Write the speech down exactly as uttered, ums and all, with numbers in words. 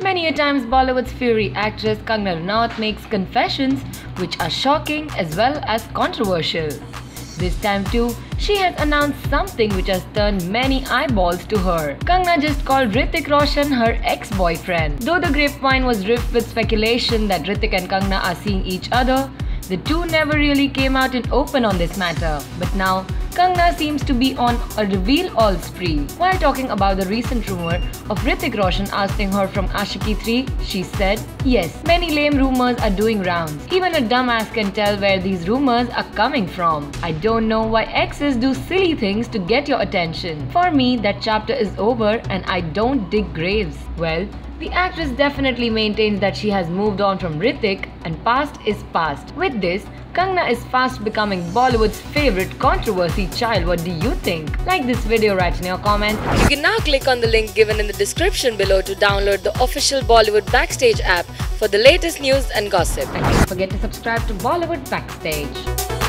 Many a times, Bollywood's Fury actress Kangana Ranaut makes confessions which are shocking as well as controversial. This time too, she has announced something which has turned many eyeballs to her. Kangana just called Hrithik Roshan her ex-boyfriend. Though the grapevine was rife with speculation that Hrithik and Kangana are seeing each other, the two never really came out in open on this matter. But now, Kangana seems to be on a reveal-all spree. While talking about the recent rumor of Hrithik Roshan asking her from Ashiqui three, she said, "Yes, many lame rumors are doing rounds. Even a dumbass can tell where these rumors are coming from. I don't know why exes do silly things to get your attention. For me, that chapter is over and I don't dig graves." Well, the actress definitely maintains that she has moved on from Hrithik and past is past. With this, Kangana is fast becoming Bollywood's favorite controversy child. What do you think? Like this video, write in your comments. You can now click on the link given in the description below to download the official Bollywood Backstage app for the latest news and gossip. And don't forget to subscribe to Bollywood Backstage.